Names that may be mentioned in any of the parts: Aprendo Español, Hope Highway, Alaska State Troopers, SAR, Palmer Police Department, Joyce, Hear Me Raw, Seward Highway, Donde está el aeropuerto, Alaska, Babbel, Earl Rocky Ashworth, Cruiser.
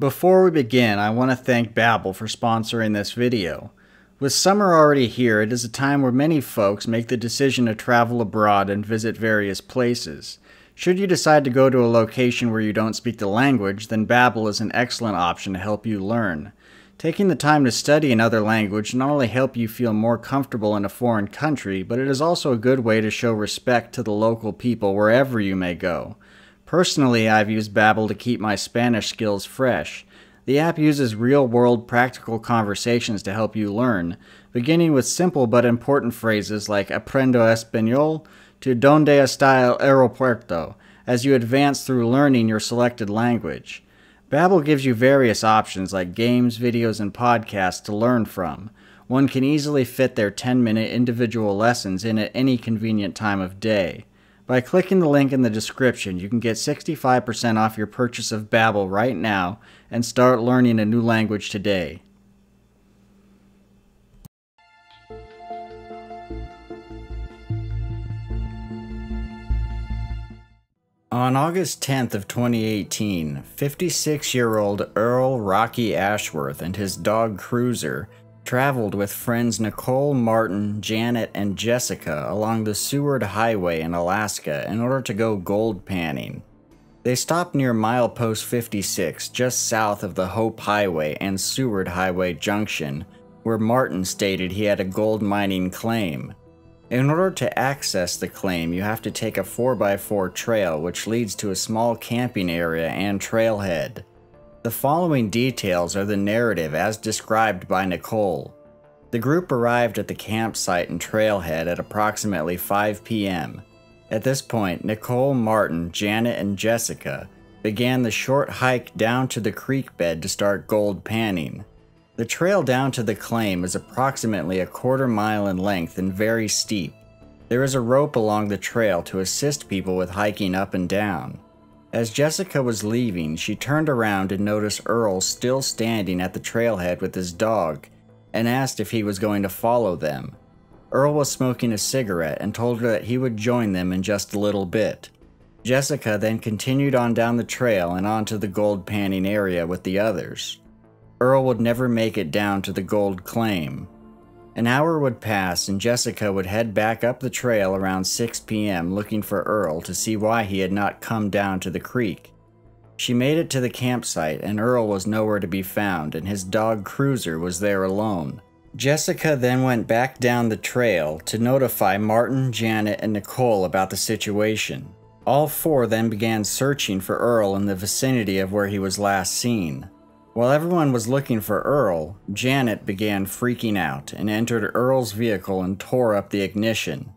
Before we begin, I want to thank Babbel for sponsoring this video. With summer already here, it is a time where many folks make the decision to travel abroad and visit various places. Should you decide to go to a location where you don't speak the language, then Babbel is an excellent option to help you learn. Taking the time to study another language not only helps you feel more comfortable in a foreign country, but it is also a good way to show respect to the local people wherever you may go. Personally, I've used Babbel to keep my Spanish skills fresh. The app uses real-world practical conversations to help you learn, beginning with simple but important phrases like Aprendo Español to Donde está el aeropuerto as you advance through learning your selected language. Babbel gives you various options like games, videos, and podcasts to learn from. One can easily fit their 10-minute individual lessons in at any convenient time of day. By clicking the link in the description, you can get 65% off your purchase of Babbel right now and start learning a new language today. On August 10th of 2018, 56-year-old Earl Rocky Ashworth and his dog Cruiser traveled with friends Nicole, Martin, Janet, and Jessica along the Seward Highway in Alaska in order to go gold panning. They stopped near milepost 56 just south of the Hope Highway and Seward Highway junction, where Martin stated he had a gold mining claim. In order to access the claim, you have to take a 4x4 trail which leads to a small camping area and trailhead. The following details are the narrative as described by Nicole. The group arrived at the campsite and trailhead at approximately 5 p.m. At this point, Nicole, Martin, Janet, and Jessica began the short hike down to the creek bed to start gold panning. The trail down to the claim is approximately a quarter mile in length and very steep. There is a rope along the trail to assist people with hiking up and down. As Jessica was leaving, she turned around and noticed Earl still standing at the trailhead with his dog and asked if he was going to follow them. Earl was smoking a cigarette and told her that he would join them in just a little bit. Jessica then continued on down the trail and onto the gold panning area with the others. Earl would never make it down to the gold claim. An hour would pass and Jessica would head back up the trail around 6 p.m. looking for Earl to see why he had not come down to the creek. She made it to the campsite and Earl was nowhere to be found and his dog Cruiser was there alone. Jessica then went back down the trail to notify Martin, Janet, and Nicole about the situation. All four then began searching for Earl in the vicinity of where he was last seen. While everyone was looking for Earl, Janet began freaking out and entered Earl's vehicle and tore up the ignition.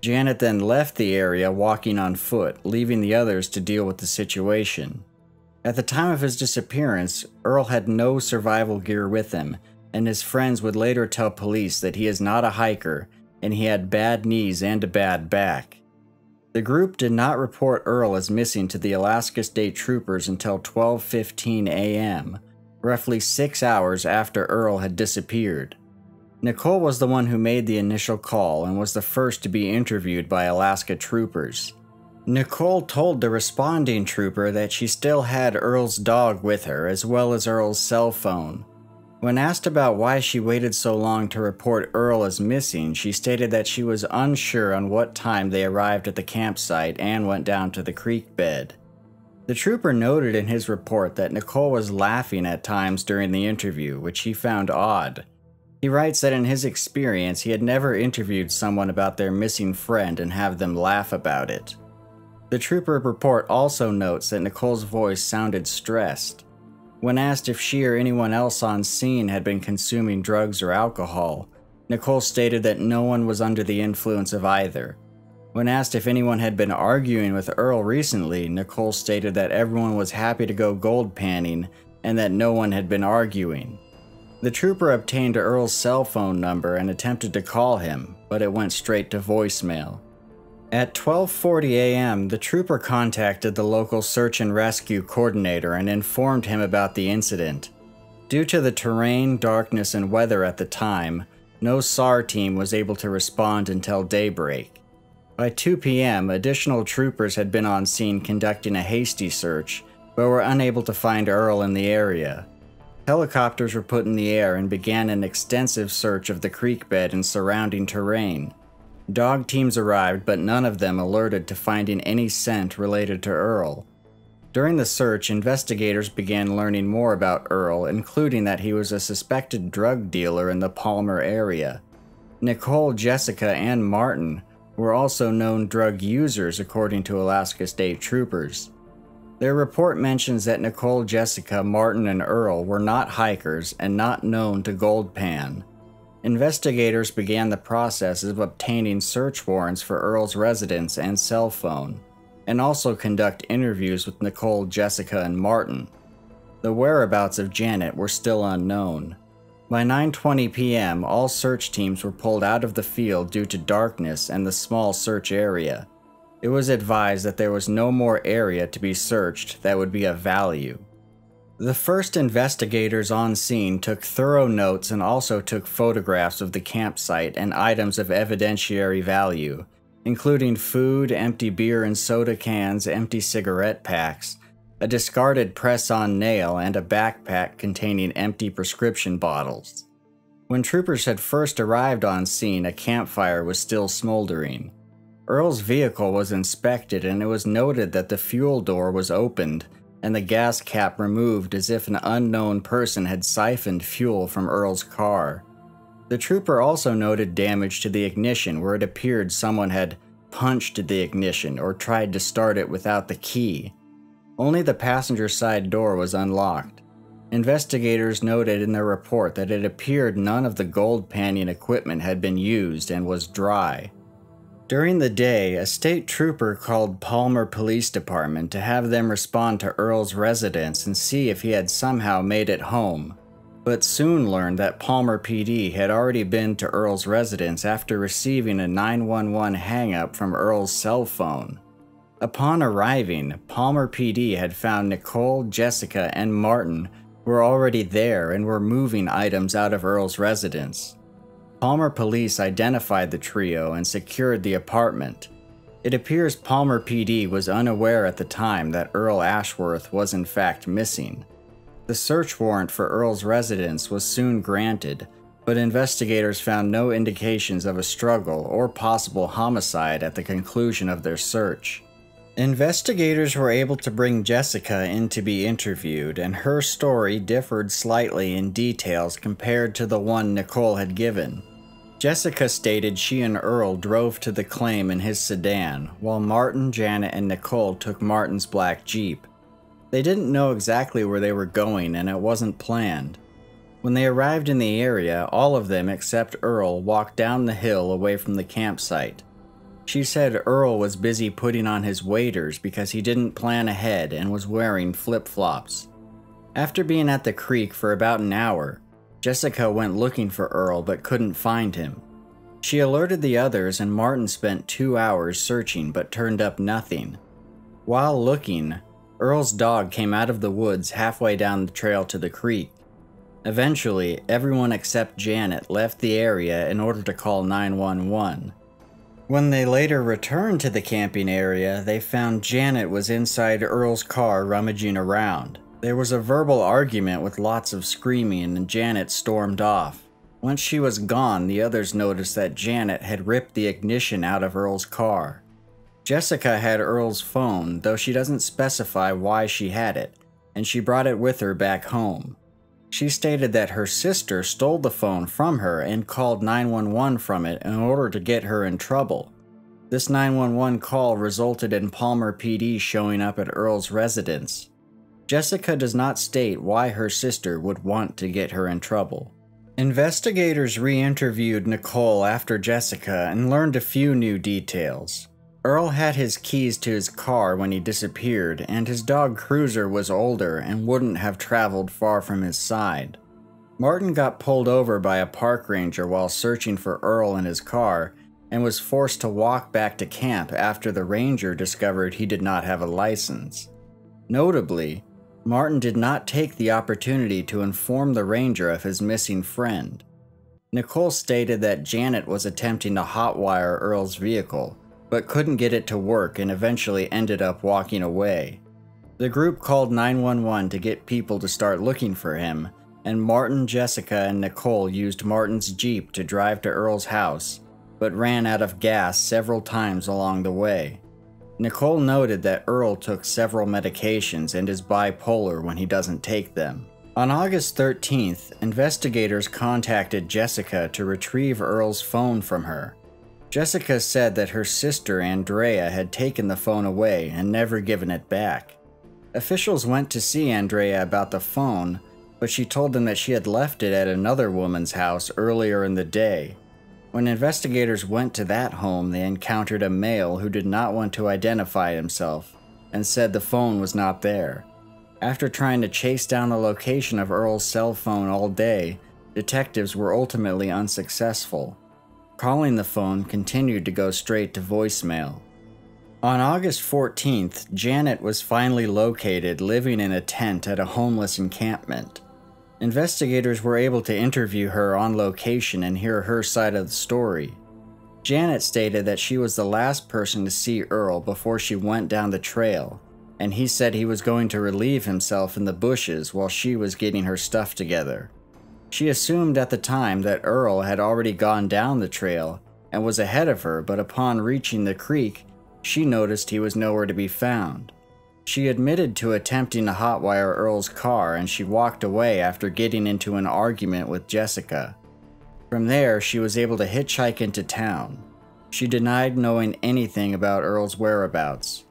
Janet then left the area walking on foot, leaving the others to deal with the situation. At the time of his disappearance, Earl had no survival gear with him, and his friends would later tell police that he is not a hiker and he had bad knees and a bad back. The group did not report Earl as missing to the Alaska State Troopers until 12:15 a.m., roughly 6 hours after Earl had disappeared. Nicole was the one who made the initial call and was the first to be interviewed by Alaska troopers. Nicole told the responding trooper that she still had Earl's dog with her as well as Earl's cell phone. When asked about why she waited so long to report Earl as missing, she stated that she was unsure on what time they arrived at the campsite and went down to the creek bed. The trooper noted in his report that Nicole was laughing at times during the interview, which he found odd. He writes that in his experience, he had never interviewed someone about their missing friend and have them laugh about it. The trooper report also notes that Nicole's voice sounded stressed. When asked if she or anyone else on scene had been consuming drugs or alcohol, Nicole stated that no one was under the influence of either. When asked if anyone had been arguing with Earl recently, Nicole stated that everyone was happy to go gold panning and that no one had been arguing. The trooper obtained Earl's cell phone number and attempted to call him, but it went straight to voicemail. At 12:40 a.m., the trooper contacted the local search and rescue coordinator and informed him about the incident. Due to the terrain, darkness, and weather at the time, no SAR team was able to respond until daybreak. By 2 p.m., additional troopers had been on scene conducting a hasty search, but were unable to find Earl in the area. Helicopters were put in the air and began an extensive search of the creek bed and surrounding terrain. Dog teams arrived, but none of them alerted to finding any scent related to Earl. During the search, investigators began learning more about Earl, including that he was a suspected drug dealer in the Palmer area. Nicole, Jessica, and Martin were also known drug users, according to Alaska State Troopers. Their report mentions that Nicole, Jessica, Martin, and Earl were not hikers and not known to Gold Pan. Investigators began the process of obtaining search warrants for Earl's residence and cell phone, and also conduct interviews with Nicole, Jessica, and Martin. The whereabouts of Janet were still unknown. By 9:20 p.m., all search teams were pulled out of the field due to darkness and the small search area. It was advised that there was no more area to be searched that would be of value. The first investigators on scene took thorough notes and also took photographs of the campsite and items of evidentiary value, including food, empty beer and soda cans, empty cigarette packs, a discarded press-on nail, and a backpack containing empty prescription bottles. When troopers had first arrived on scene, a campfire was still smoldering. Earl's vehicle was inspected, and it was noted that the fuel door was opened and the gas cap removed as if an unknown person had siphoned fuel from Earl's car. The trooper also noted damage to the ignition, where it appeared someone had punched the ignition or tried to start it without the key. Only the passenger side door was unlocked. Investigators noted in their report that it appeared none of the gold panning equipment had been used and was dry. During the day, a state trooper called Palmer Police Department to have them respond to Earl's residence and see if he had somehow made it home, but soon learned that Palmer PD had already been to Earl's residence after receiving a 911 hang-up from Earl's cell phone. Upon arriving, Palmer PD had found Nicole, Jessica, and Martin were already there and were moving items out of Earl's residence. Palmer Police identified the trio and secured the apartment. It appears Palmer PD was unaware at the time that Earl Ashworth was in fact missing. The search warrant for Earl's residence was soon granted, but investigators found no indications of a struggle or possible homicide at the conclusion of their search. Investigators were able to bring Jessica in to be interviewed, and her story differed slightly in details compared to the one Nicole had given. Jessica stated she and Earl drove to the claim in his sedan, while Martin, Janet, and Nicole took Martin's black Jeep. They didn't know exactly where they were going, and it wasn't planned. When they arrived in the area, all of them except Earl walked down the hill away from the campsite. She said Earl was busy putting on his waders because he didn't plan ahead and was wearing flip-flops. After being at the creek for about an hour, Jessica went looking for Earl but couldn't find him. She alerted the others, and Martin spent 2 hours searching but turned up nothing. While looking, Earl's dog came out of the woods halfway down the trail to the creek. Eventually, everyone except Janet left the area in order to call 911. When they later returned to the camping area, they found Janet was inside Earl's car rummaging around. There was a verbal argument with lots of screaming, and Janet stormed off. Once she was gone, the others noticed that Janet had ripped the ignition out of Earl's car. Jessica had Earl's phone, though she doesn't specify why she had it, and she brought it with her back home. She stated that her sister stole the phone from her and called 911 from it in order to get her in trouble. This 911 call resulted in Palmer PD showing up at Earl's residence. Jessica does not state why her sister would want to get her in trouble. Investigators re-interviewed Nicole after Jessica and learned a few new details. Earl had his keys to his car when he disappeared, and his dog Cruiser was older and wouldn't have traveled far from his side. Martin got pulled over by a park ranger while searching for Earl in his car and was forced to walk back to camp after the ranger discovered he did not have a license. Notably, Martin did not take the opportunity to inform the ranger of his missing friend. Nicole stated that Janet was attempting to hotwire Earl's vehicle, but couldn't get it to work and eventually ended up walking away. The group called 911 to get people to start looking for him, and Martin, Jessica, and Nicole used Martin's Jeep to drive to Earl's house, but ran out of gas several times along the way. Nicole noted that Earl took several medications and is bipolar when he doesn't take them. On August 13th, investigators contacted Jessica to retrieve Earl's phone from her. Jessica said that her sister, Andrea, had taken the phone away and never given it back. Officials went to see Andrea about the phone, but she told them that she had left it at another woman's house earlier in the day. When investigators went to that home, they encountered a male who did not want to identify himself and said the phone was not there. After trying to chase down the location of Earl's cell phone all day, detectives were ultimately unsuccessful. Calling the phone continued to go straight to voicemail. On August 14th, Janet was finally located living in a tent at a homeless encampment. Investigators were able to interview her on location and hear her side of the story. Janet stated that she was the last person to see Earl before she went down the trail, and he said he was going to relieve himself in the bushes while she was getting her stuff together. She assumed at the time that Earl had already gone down the trail and was ahead of her, but upon reaching the creek, she noticed he was nowhere to be found. She admitted to attempting to hotwire Earl's car, and she walked away after getting into an argument with Jessica. From there, she was able to hitchhike into town. She denied knowing anything about Earl's whereabouts.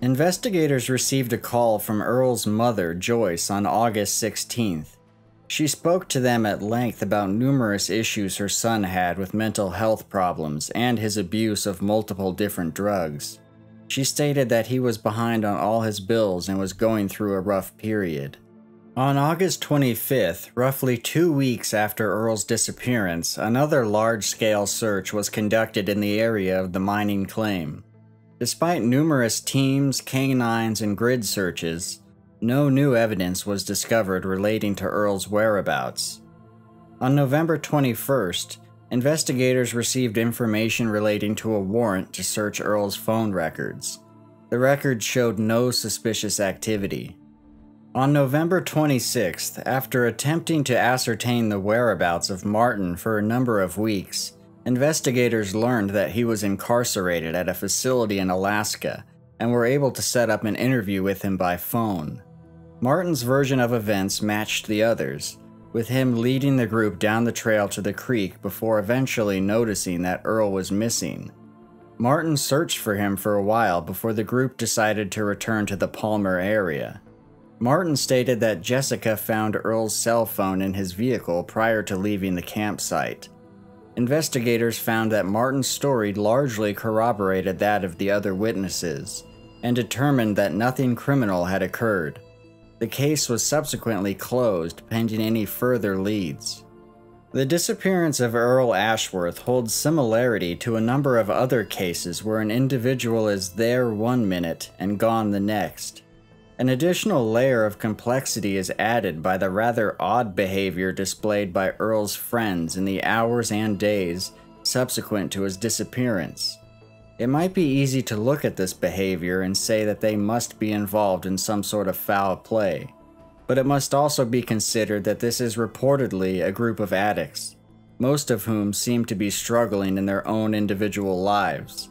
Investigators received a call from Earl's mother, Joyce, on August 16th. She spoke to them at length about numerous issues her son had with mental health problems and his abuse of multiple different drugs. She stated that he was behind on all his bills and was going through a rough period. On August 25th, roughly 2 weeks after Earl's disappearance, another large-scale search was conducted in the area of the mining claim. Despite numerous teams, canines, and grid searches, no new evidence was discovered relating to Earl's whereabouts. On November 21st, investigators received information relating to a warrant to search Earl's phone records. The records showed no suspicious activity. On November 26th, after attempting to ascertain the whereabouts of Martin for a number of weeks, investigators learned that he was incarcerated at a facility in Alaska and were able to set up an interview with him by phone. Martin's version of events matched the others, with him leading the group down the trail to the creek before eventually noticing that Earl was missing. Martin searched for him for a while before the group decided to return to the Palmer area. Martin stated that Jessica found Earl's cell phone in his vehicle prior to leaving the campsite. Investigators found that Martin's story largely corroborated that of the other witnesses, and determined that nothing criminal had occurred. The case was subsequently closed, pending any further leads. The disappearance of Earl Ashworth holds similarity to a number of other cases where an individual is there 1 minute and gone the next. An additional layer of complexity is added by the rather odd behavior displayed by Earl's friends in the hours and days subsequent to his disappearance. It might be easy to look at this behavior and say that they must be involved in some sort of foul play, but it must also be considered that this is reportedly a group of addicts, most of whom seem to be struggling in their own individual lives.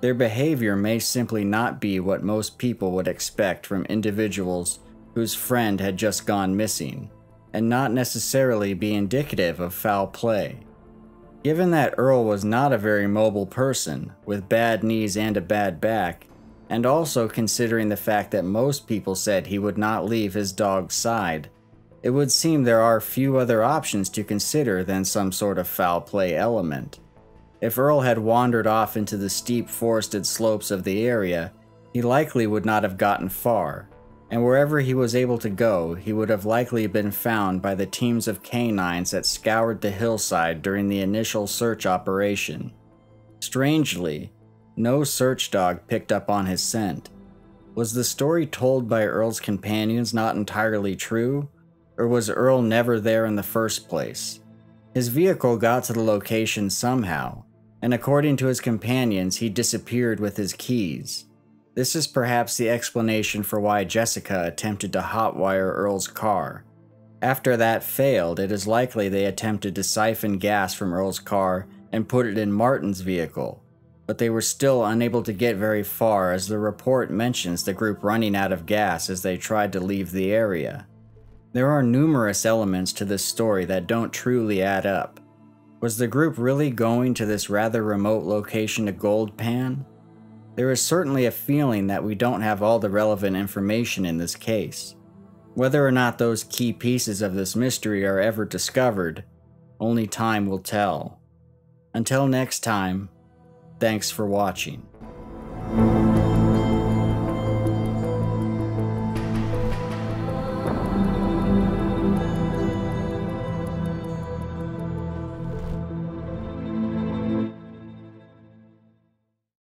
Their behavior may simply not be what most people would expect from individuals whose friend had just gone missing, and not necessarily be indicative of foul play. Given that Earl was not a very mobile person, with bad knees and a bad back, and also considering the fact that most people said he would not leave his dog's side, it would seem there are few other options to consider than some sort of foul play element. If Earl had wandered off into the steep forested slopes of the area, he likely would not have gotten far, and wherever he was able to go, he would have likely been found by the teams of canines that scoured the hillside during the initial search operation. Strangely, no search dog picked up on his scent. Was the story told by Earl's companions not entirely true, or was Earl never there in the first place? His vehicle got to the location somehow, and according to his companions, he disappeared with his keys. This is perhaps the explanation for why Jessica attempted to hotwire Earl's car. After that failed, it is likely they attempted to siphon gas from Earl's car and put it in Martin's vehicle, but they were still unable to get very far as the report mentions the group running out of gas as they tried to leave the area. There are numerous elements to this story that don't truly add up. Was the group really going to this rather remote location to gold pan? There is certainly a feeling that we don't have all the relevant information in this case. Whether or not those key pieces of this mystery are ever discovered, only time will tell. Until next time, thanks for watching.